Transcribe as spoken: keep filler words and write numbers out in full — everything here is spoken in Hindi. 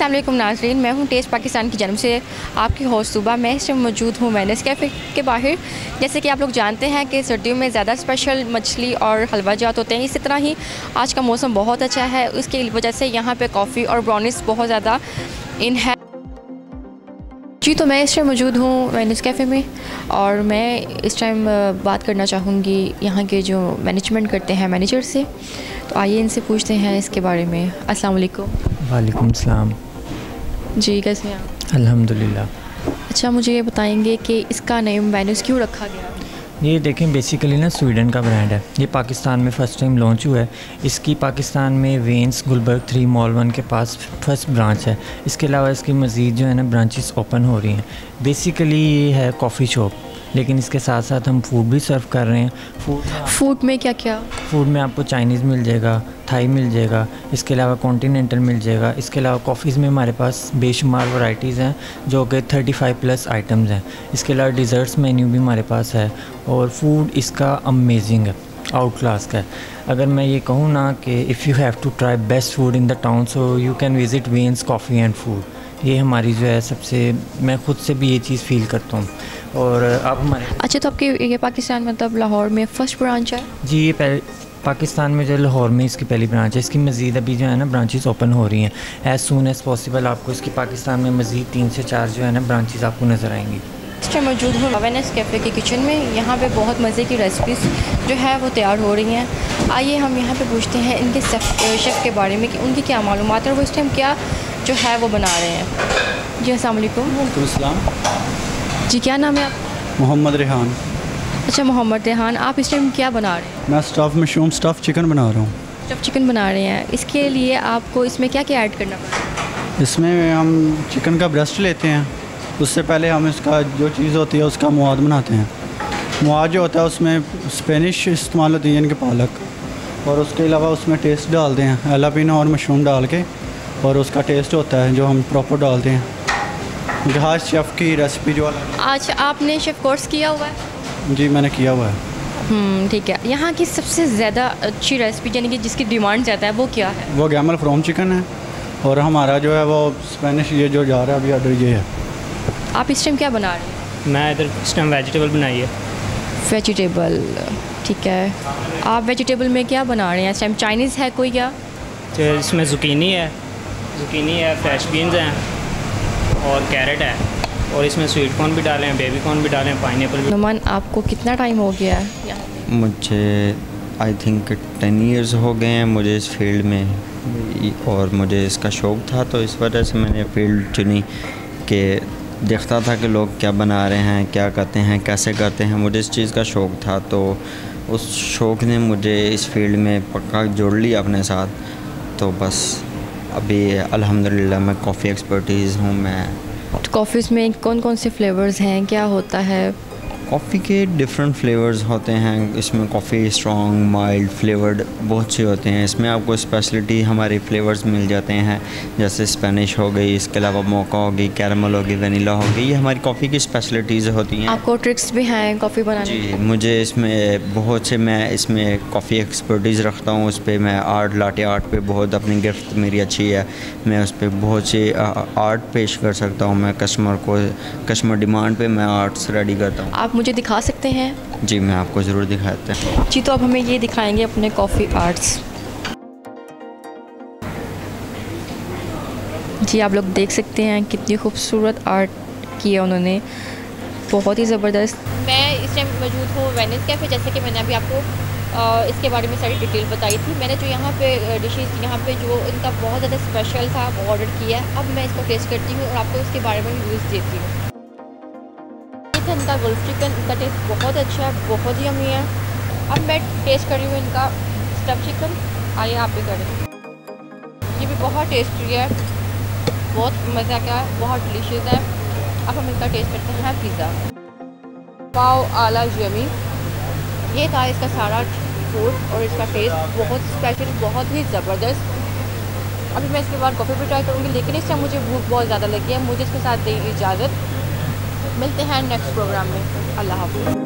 अस्सलाम वालेकुम नाज़रीन, मैं हूँ टेस्ट पाकिस्तान की जन्म से आपकी होस्ट सुबह। मैं इस टाइम मौजूद हूँ वेनेस कैफ़े के बाहर। जैसे कि आप लोग जानते हैं कि सर्दियों में ज़्यादा स्पेशल मछली और हलवा जात होते हैं, इसी तरह ही आज का मौसम बहुत अच्छा है, उसकी वजह से यहाँ पे कॉफ़ी और ब्राउनीज़ बहुत ज़्यादा इन है। जी तो मैं इस टाइम मौजूद हूँ वेनेस कैफ़े में और मैं इस टाइम बात करना चाहूँगी यहाँ के जो मैनेजमेंट करते हैं मैनेजर से, तो आइए इनसे पूछते हैं इसके बारे में। अस्सलाम वालेकुम। वालेकुम सलाम। जी कैसे हैं आप? अल्हम्दुलिल्लाह। अच्छा, मुझे ये बताएंगे कि इसका नेम वेनेस क्यों रखा गया? ये देखें, बेसिकली ना स्वीडन का ब्रांड है, ये पाकिस्तान में फ़र्स्ट टाइम लॉन्च हुआ है। इसकी पाकिस्तान में Vance Gulberg three mall one के पास फर्स्ट ब्रांच है। इसके अलावा इसकी मज़ीद जो है ना ब्रांचेस ओपन हो रही हैं। बेसिकली ये है कॉफ़ी शॉप, लेकिन इसके साथ साथ हम फूड भी सर्व कर रहे हैं। फूड फूड में क्या क्या? फूड में आपको चाइनीज़ मिल जाएगा, थाई मिल जाएगा, इसके अलावा कॉन्टीनेंटल मिल जाएगा। इसके अलावा कॉफ़ीज़ में हमारे पास बेशुमार वैरायटीज़ हैं जो कि पैंतीस प्लस आइटम्स हैं। इसके अलावा डिज़र्ट्स मेन्यू भी हमारे पास है और फूड इसका अमेजिंग है, आउट क्लास का है। अगर मैं ये कहूँ ना कि if you have to try best food in the town so you can visit veins coffee and food. ये हमारी जो है सबसे, मैं खुद से भी ये चीज़ फील करता हूँ। और आप हमारे अच्छा, तो आपके ये पाकिस्तान मतलब लाहौर में फ़र्स्ट ब्रांच है? जी ये पहले पाकिस्तान में जो लाहौर में इसकी पहली ब्रांच है। इसकी मज़ीद अभी जो है ना ब्रांचेस ओपन हो रही हैं। एज़ सून एज़ पॉसिबल आपको इसकी पाकिस्तान में मज़ीद तीन से चार जो है ना ब्रांचेस आपको नज़र आएंगी। इस टाइम मौजूद हूँ वेनेस कैफ़े के किचन में। यहाँ पे बहुत मज़े की रेसिपीज़ जो है वो तैयार हो रही हैं। आइए हम यहाँ पे पूछते हैं इनके शेफ़ के बारे में कि उनकी क्या मालूमात है और वो इस टाइम क्या जो है वो बना रहे हैं। जी अस्सलाम वालेकुम। वालेकुम अस्सलाम। जी क्या नाम है आप? मोहम्मद रेहान। अच्छा मोहम्मद रेहान, आप इस टाइम क्या बना रहे हैं? मैं स्टफ़ मशरूम स्टफ़ चिकन बना रहा हूँ। स्टफ़ चिकन बना रहे हैं, इसके लिए आपको इसमें क्या क्या ऐड करना पड़ेगा? इसमें हम चिकन का ब्रेस्ट लेते हैं, उससे पहले हम इसका जो चीज़ होती है उसका मुआद बनाते हैं। मुआद जो होता है उसमें स्पेनिश इस्तेमाल होती है यानी कि पालक, और उसके अलावा उसमें टेस्ट डालते हैं एलापिनो और मशरूम डाल के, और उसका टेस्ट होता है जो हम प्रॉपर डालते हैं। जहाज शेफ़ की रेसिपी जो आज आपने शेफ़ कोर्स किया हुआ है? जी मैंने किया हुआ है। ठीक है, यहाँ की सबसे ज़्यादा अच्छी रेसिपी यानी कि जिसकी डिमांड ज़्यादा है वो क्या है? वो गैमल फ्रॉम चिकन है और हमारा जो है वो स्पेनिश ये जो जा रहा है अभी ऑर्डर ये है। आप इस टाइम क्या बना रहे हैं? मैं इधर इस टाइम वेजिटेबल बनाई है। वेजिटेबल, ठीक है। आप वेजिटेबल में क्या बना रहे हैं इस टाइम? चाइनीज़ है कोई क्या? इसमें ज़ुकीनी है, ज़ुकीनी है, फ्रेश बीन्स हैं और कैरेट है, और इसमें स्वीट कॉर्न भी डालें, बेबी कॉर्न भी डालें, पाइनएप्पल भी। नुमान, आपको कितना टाइम हो गया है? मुझे आई थिंक टेन इयर्स हो गए हैं मुझे इस फील्ड में, और मुझे इसका शौक़ था तो इस वजह से मैंने फील्ड चुनी कि देखता था कि लोग क्या बना रहे हैं, क्या करते हैं, कैसे करते हैं। मुझे इस चीज़ का शौक़ था तो उस शौक़ ने मुझे इस फील्ड में पक्का जोड़ लिया अपने साथ। तो बस अभी अल्हम्दुलिल्लाह मैं कॉफ़ी एक्सपर्टीज़ हूँ। मैं तो कॉफ़ी में कौन कौन से फ्लेवर्स हैं, क्या होता है? कॉफ़ी के डिफरेंट फ्लेवर्स होते हैं, इसमें कॉफ़ी स्ट्रॉन्ग, माइल्ड फ्लेवर्ड बहुत से होते हैं। इसमें आपको स्पेशलिटी हमारे फ्लेवर्स मिल जाते हैं, जैसे स्पेनिश हो गई, इसके अलावा मोका हो गई, कैरमल हो गई, वनीला हो गई। ये हमारी कॉफ़ी की स्पेशलिटीज़ होती हैं। आपको ट्रिक्स भी हैं कॉफ़ी बनाने की? जी मुझे इसमें बहुत से, मैं इसमें कॉफ़ी एक्सपर्टीज़ रखता हूँ। उस पर मैं आर्ट, लाटे आर्ट पर बहुत अपनी गिफ्ट मेरी अच्छी है, मैं उस पर बहुत से आर्ट पेश कर सकता हूँ। मैं कस्टमर को, कस्टमर डिमांड पर मैं आर्ट्स रेडी करता हूँ। मुझे दिखा सकते हैं? जी मैं आपको ज़रूर दिखाता हूँ। जी तो अब हमें ये दिखाएंगे अपने कॉफ़ी आर्ट्स। जी आप लोग देख सकते हैं कितनी खूबसूरत आर्ट किया उन्होंने, बहुत ही ज़बरदस्त। मैं इस टाइम मौजूद हूँ वेनेस कैफ़े। जैसे कि मैंने अभी आपको इसके बारे में सारी डिटेल बताई थी। मैंने जो यहाँ पे डिशेज़ यहाँ पे जो इनका बहुत ज़्यादा स्पेशल था वो ऑर्डर किया है। अब मैं इसको टेस्ट करती हूँ और आपको इसके बारे में रिव्यूज़ देती हूँ। इनका गुल्फ चिकन, इनका टेस्ट बहुत अच्छा है, बहुत ही यम्मी है। अब मैं टेस्ट कर रही हूँ इनका स्टफ़ चिकन, आइए आप भी करें। ये भी बहुत टेस्टी है, बहुत मज़ा का है, बहुत डिलीशियस है। अब हम इनका टेस्ट करते हैं पिज़्ज़ा। पाव आला यम्मी, ये था इसका सारा फूड और इसका टेस्ट बहुत स्पेशल, बहुत ही ज़बरदस्त। अभी मैं इसके बाद कॉफ़ी भी ट्राई करूँगी, लेकिन इससे मुझे भूख बहुत ज़्यादा लगी है। मुझे इसके साथ दें इजाज़त, मिलते हैं नेक्स्ट प्रोग्राम में। अल्लाह हाफ़िज़।